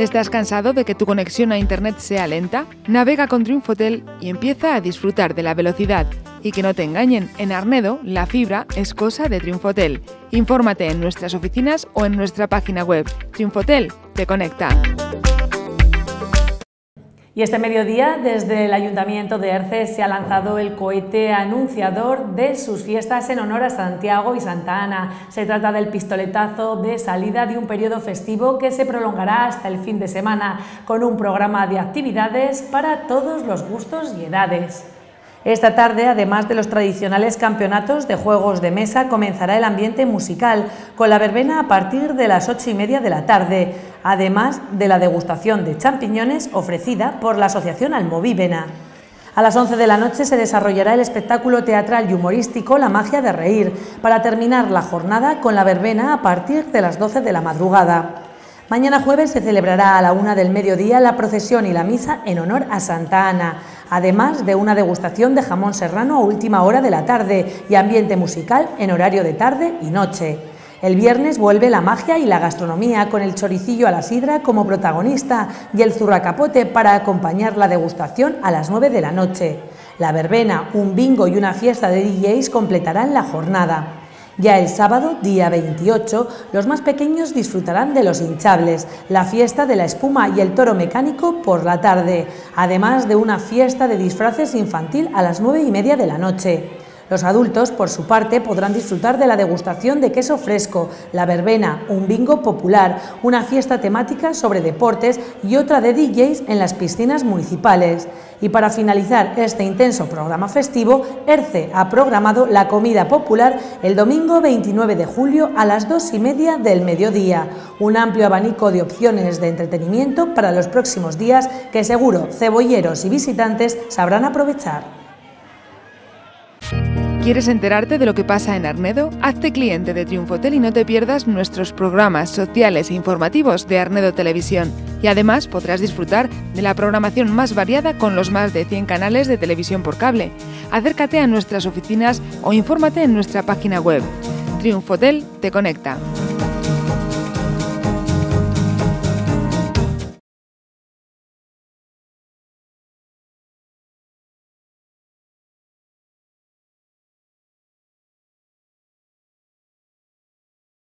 ¿Estás cansado de que tu conexión a Internet sea lenta? Navega con TriunfoTel y empieza a disfrutar de la velocidad. Y que no te engañen, en Arnedo la fibra es cosa de TriunfoTel. Infórmate en nuestras oficinas o en nuestra página web. TriunfoTel te conecta. Y este mediodía, desde el Ayuntamiento de Herce, se ha lanzado el cohete anunciador de sus fiestas en honor a Santiago y Santa Ana. Se trata del pistoletazo de salida de un periodo festivo que se prolongará hasta el fin de semana, con un programa de actividades para todos los gustos y edades. Esta tarde, además de los tradicionales campeonatos de juegos de mesa, comenzará el ambiente musical, con la verbena a partir de las 8:30 de la tarde, además de la degustación de champiñones ofrecida por la Asociación Almovívena. A las 11 de la noche se desarrollará el espectáculo teatral y humorístico La Magia de Reír, para terminar la jornada con la verbena a partir de las 12 de la madrugada. Mañana jueves se celebrará a la 1 del mediodía la procesión y la misa en honor a Santa Ana, además de una degustación de jamón serrano a última hora de la tarde y ambiente musical en horario de tarde y noche. El viernes vuelve la magia y la gastronomía con el choricillo a la sidra como protagonista y el zurracapote para acompañar la degustación a las 9 de la noche. La verbena, un bingo y una fiesta de DJs completarán la jornada. Ya el sábado, día 28, los más pequeños disfrutarán de los hinchables, la fiesta de la espuma y el toro mecánico por la tarde, además de una fiesta de disfraces infantil a las 9:30 de la noche. Los adultos, por su parte, podrán disfrutar de la degustación de queso fresco, la verbena, un bingo popular, una fiesta temática sobre deportes y otra de DJs en las piscinas municipales. Y para finalizar este intenso programa festivo, Herce ha programado la comida popular el domingo 29 de julio a las 2:30 del mediodía. Un amplio abanico de opciones de entretenimiento para los próximos días que seguro cebolleros y visitantes sabrán aprovechar. ¿Quieres enterarte de lo que pasa en Arnedo? Hazte cliente de TriunfoTel y no te pierdas nuestros programas sociales e informativos de Arnedo Televisión. Y además podrás disfrutar de la programación más variada con los más de 100 canales de televisión por cable. Acércate a nuestras oficinas o infórmate en nuestra página web. TriunfoTel te conecta.